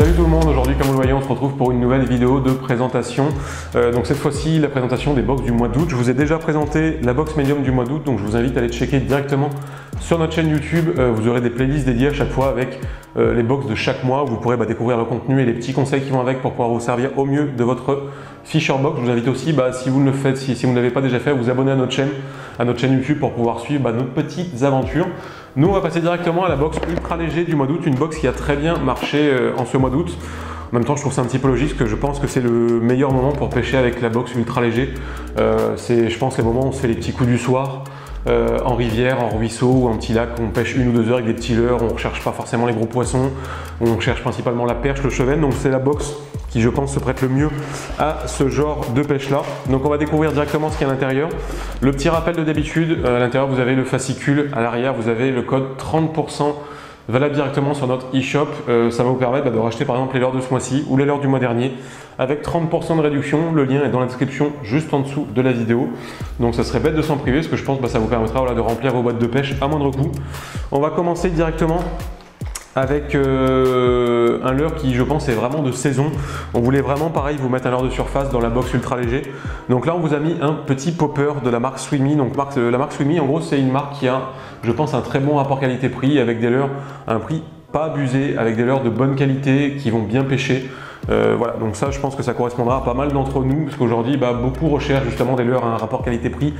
Salut tout le monde, aujourd'hui comme vous le voyez on se retrouve pour une nouvelle vidéo de présentation. Donc cette fois-ci la présentation des box du mois d'août. Je vous ai déjà présenté la box médium du mois d'août, donc je vous invite à aller checker directement sur notre chaîne YouTube. Vous aurez des playlists dédiées à chaque fois avec les box de chaque mois où vous pourrez découvrir le contenu et les petits conseils qui vont avec pour pouvoir vous servir au mieux de votre Fisher Box. Je vous invite aussi, si vous ne le faites, si vous ne l'avez pas déjà fait, à vous abonner à notre chaîne YouTube pour pouvoir suivre nos petites aventures. Nous on va passer directement à la box ultra léger du mois d'août, une box qui a très bien marché en ce mois d'août. En même temps je trouve ça un petit peu logique parce que je pense que c'est le meilleur moment pour pêcher avec la box ultra léger. C'est je pense les moments où on se fait les petits coups du soir. En rivière, en ruisseau ou en petit lac, on pêche une ou deux heures avec des petits leurres, on ne recherche pas forcément les gros poissons, on recherche principalement la perche, le chevenne, donc c'est la box qui je pense se prête le mieux à ce genre de pêche là. Donc on va découvrir directement ce qu'il y a à l'intérieur. Le petit rappel de d'habitude, à l'intérieur vous avez le fascicule, à l'arrière vous avez le code 30% valable directement sur notre e-shop. Ça va vous permettre de racheter par exemple les leurres de ce mois-ci ou les leurres du mois dernier avec 30% de réduction. Le lien est dans la description juste en dessous de la vidéo. Donc ça serait bête de s'en priver parce que je pense que ça vous permettra de remplir vos boîtes de pêche à moindre coût. On va commencer directement avec un leurre qui je pense est vraiment de saison. On voulait vraiment pareil vous mettre un leurre de surface dans la box ultra léger. Donc là on vous a mis un petit popper de la marque Swimmy. Donc la marque Swimmy en gros c'est une marque qui a je pense un très bon rapport qualité-prix avec des leurres à un prix pas abusé, avec des leurres de bonne qualité qui vont bien pêcher. Voilà, donc ça je pense que ça correspondra à pas mal d'entre nous parce qu'aujourd'hui beaucoup recherchent justement des leurres à un rapport qualité-prix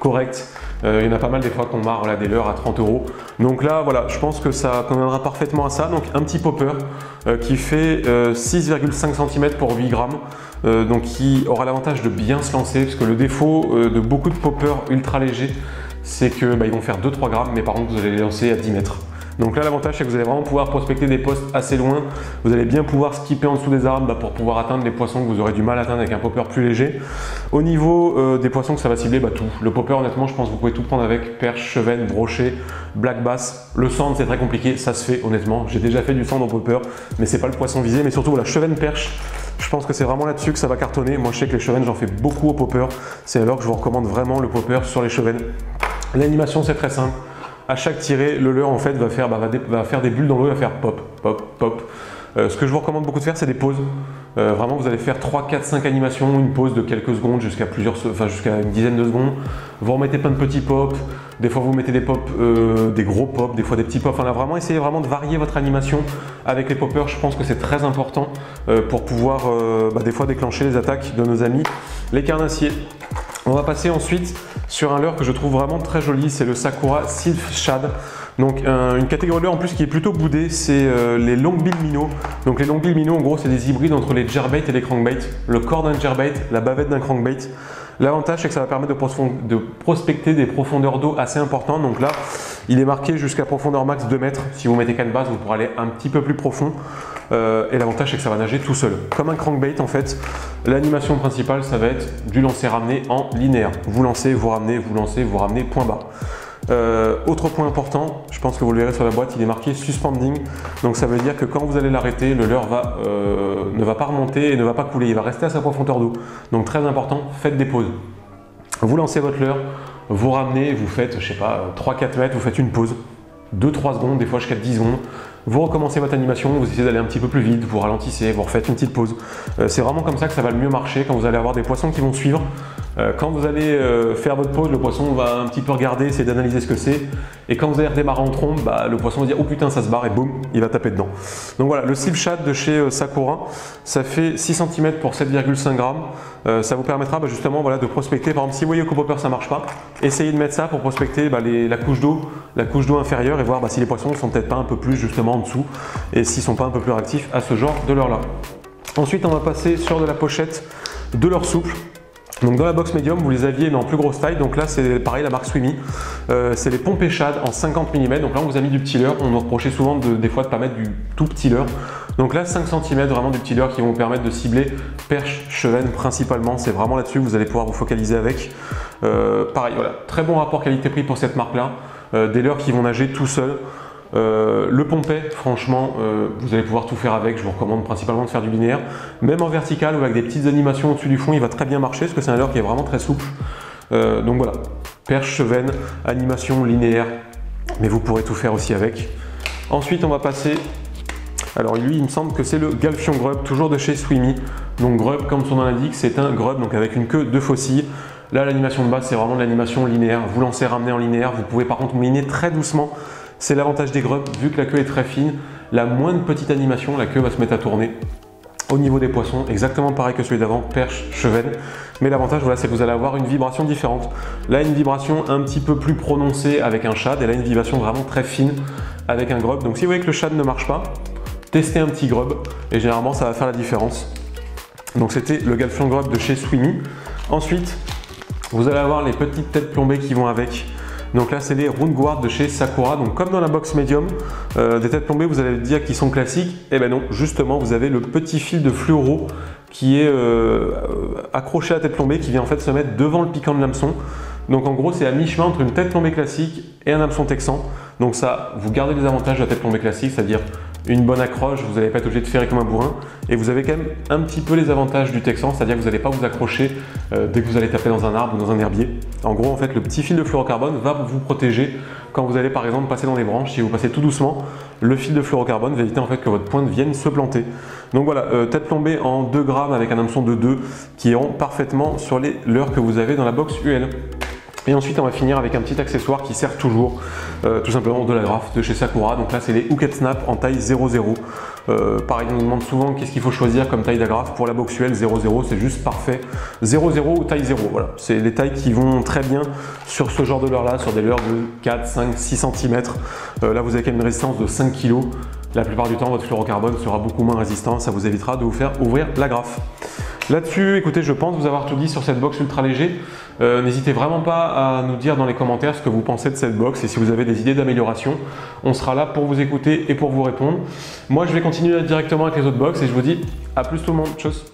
correct. Il y en a pas mal des fois qu'on marre des leurres à 30 €. Donc là voilà, je pense que ça conviendra parfaitement à ça. Donc un petit popper qui fait 6,5 cm pour 8 grammes. Donc qui aura l'avantage de bien se lancer parce que le défaut de beaucoup de poppers ultra légers c'est que ils vont faire 2-3 grammes mais par contre vous allez les lancer à 10 mètres. Donc là l'avantage c'est que vous allez vraiment pouvoir prospecter des postes assez loin, vous allez bien pouvoir skipper en dessous des arbres pour pouvoir atteindre les poissons que vous aurez du mal à atteindre avec un popper plus léger. Au niveau des poissons que ça va cibler, tout. Le popper honnêtement je pense que vous pouvez tout prendre avec perche, chevenne, brochet, black bass. Le sand c'est très compliqué, ça se fait honnêtement, j'ai déjà fait du sand en popper mais c'est pas le poisson visé, mais surtout la chevenne perche. Je pense que c'est vraiment là-dessus que ça va cartonner. Moi je sais que les chevennes j'en fais beaucoup au popper, c'est alors que je vous recommande vraiment le popper sur les chevennes. L'animation c'est très simple. À chaque tirée, le leurre en fait va faire, va faire des bulles dans l'eau, va faire pop, pop, pop. Ce que je vous recommande beaucoup de faire, c'est des pauses. Vraiment, vous allez faire 3, 4, 5 animations, une pause de quelques secondes jusqu'à jusqu'à une dizaine de secondes. Vous remettez plein de petits pops, des fois vous mettez des pops, des gros pops, des fois des petits pops. Enfin là, vraiment, essayez vraiment de varier votre animation avec les poppers. Je pense que c'est très important pour pouvoir des fois déclencher les attaques de nos amis, les carnassiers. On va passer ensuite sur un leurre que je trouve vraiment très joli, c'est le Sakura Silf Shad. Donc une catégorie de leurre en plus qui est plutôt boudée, c'est les Longbill Minnow. Donc les Longbill Minnow en gros c'est des hybrides entre les Jerbait et les Crankbait. Le corps d'un Jerbait, la bavette d'un Crankbait. L'avantage c'est que ça va permettre de prospecter des profondeurs d'eau assez importantes. Donc là il est marqué jusqu'à profondeur max 2 mètres. Si vous mettez canne basse vous pourrez aller un petit peu plus profond. Et l'avantage c'est que ça va nager tout seul comme un crankbait en fait. L'animation principale ça va être du lancer ramener en linéaire, vous lancez, vous ramenez, vous lancez, vous ramenez, point bas. Autre point important, je pense que vous le verrez sur la boîte, il est marqué Suspending, donc ça veut dire que quand vous allez l'arrêter, le leurre va, ne va pas remonter et ne va pas couler, il va rester à sa profondeur d'eau, donc très important, faites des pauses, vous lancez votre leurre, vous ramenez, vous faites je sais pas 3-4 mètres, vous faites une pause 2-3 secondes, des fois jusqu'à 10 secondes, vous recommencez votre animation, vous essayez d'aller un petit peu plus vite, vous ralentissez, vous refaites une petite pause. C'est vraiment comme ça que ça va le mieux marcher quand vous allez avoir des poissons qui vont suivre. Quand vous allez faire votre pause, le poisson va un petit peu regarder, essayer d'analyser ce que c'est. Et quand vous allez redémarrer en trompe, le poisson va dire « Oh putain, ça se barre » et boum, il va taper dedans. Donc voilà, le Silf Shad de chez Sakura, ça fait 6 cm pour 7,5 grammes. Ça vous permettra justement de prospecter. Par exemple, si vous voyez qu'au popper ça marche pas, essayez de mettre ça pour prospecter la couche d'eau inférieure et voir si les poissons ne sont peut-être pas un peu plus justement en dessous et s'ils ne sont pas un peu plus réactifs à ce genre de leurre-là. Ensuite, on va passer sur de la pochette de leurre souple. Donc dans la box médium, vous les aviez mais en plus grosse taille, donc là c'est pareil la marque Swimmy, c'est les Pompey Shad en 50 mm, donc là on vous a mis du petit leurre, on nous reprochait souvent des fois de ne pas mettre du tout petit leurre, donc là 5 cm vraiment du petit leurre qui vont vous permettre de cibler perche, chevenne principalement, c'est vraiment là-dessus que vous allez pouvoir vous focaliser avec. Pareil, voilà, très bon rapport qualité-prix pour cette marque-là, des leurres qui vont nager tout seuls. Le Pompey, franchement, vous allez pouvoir tout faire avec, je vous recommande principalement de faire du linéaire, même en vertical ou avec des petites animations au-dessus du fond, il va très bien marcher parce que c'est un leurre qui est vraiment très souple. Donc voilà, perche, chevenne, animation, linéaire, mais vous pourrez tout faire aussi avec. Ensuite, on va passer Alors lui, il me semble que c'est le Galfion Grub, toujours de chez Swimmy. Donc Grub, comme son nom l'indique, c'est un Grub, donc avec une queue de faucille. Là, l'animation de base, c'est vraiment de l'animation linéaire. Vous lancez, ramenez en linéaire. Vous pouvez par contre miner très doucement. C'est l'avantage des Grubs, vu que la queue est très fine. La moindre petite animation, la queue va se mettre à tourner. Au niveau des poissons, exactement pareil que celui d'avant, perche, chevenne. Mais l'avantage, voilà, c'est que vous allez avoir une vibration différente. Là, une vibration un petit peu plus prononcée avec un shad, et là, une vibration vraiment très fine avec un grub. Donc si vous voyez que le shad ne marche pas, testez un petit grub, et généralement, ça va faire la différence. Donc c'était le Galfion Grub de chez Swimmy. Ensuite, vous allez avoir les petites têtes plombées qui vont avec. Donc là, c'est les Roundguard de chez Sakura. Donc comme dans la box médium, des têtes plombées, vous allez dire qu'ils sont classiques. Eh ben non, justement, vous avez le petit fil de fluoro qui est accroché à la tête plombée, qui vient en fait se mettre devant le piquant de l'hameçon. Donc en gros, c'est à mi-chemin entre une tête plombée classique et un hameçon texan. Donc ça, vous gardez les avantages de la tête plombée classique, c'est-à-dire une bonne accroche, vous n'allez pas être obligé de ferrer comme un bourrin. Et vous avez quand même un petit peu les avantages du texan, c'est-à-dire que vous n'allez pas vous accrocher dès que vous allez taper dans un arbre ou dans un herbier. En gros, en fait, le petit fil de fluorocarbone va vous protéger quand vous allez par exemple passer dans des branches. Si vous passez tout doucement, le fil de fluorocarbone va éviter en fait que votre pointe vienne se planter. Donc voilà, tête plombée en 2 grammes avec un hameçon de 2 qui iront parfaitement sur les leurres que vous avez dans la box UL. Et ensuite, on va finir avec un petit accessoire qui sert toujours tout simplement de la graphe de chez Sakura. Donc là, c'est les Hooket Snap en taille 0,0. Pareil, on nous demande souvent qu'est-ce qu'il faut choisir comme taille d'agrafe. Pour la box UL, 0,0, c'est juste parfait. 0,0 ou taille 0, voilà. C'est les tailles qui vont très bien sur ce genre de leurre-là, sur des leurres de 4, 5, 6 cm. Là, vous avez quand même une résistance de 5 kg. La plupart du temps, votre fluorocarbone sera beaucoup moins résistant. Ça vous évitera de vous faire ouvrir l'agrafe. Là-dessus, écoutez, je pense vous avoir tout dit sur cette box ultra léger. N'hésitez vraiment pas à nous dire dans les commentaires ce que vous pensez de cette box et si vous avez des idées d'amélioration. On sera là pour vous écouter et pour vous répondre. Moi, je vais continuer directement avec les autres box et je vous dis à plus tout le monde. Tchuss!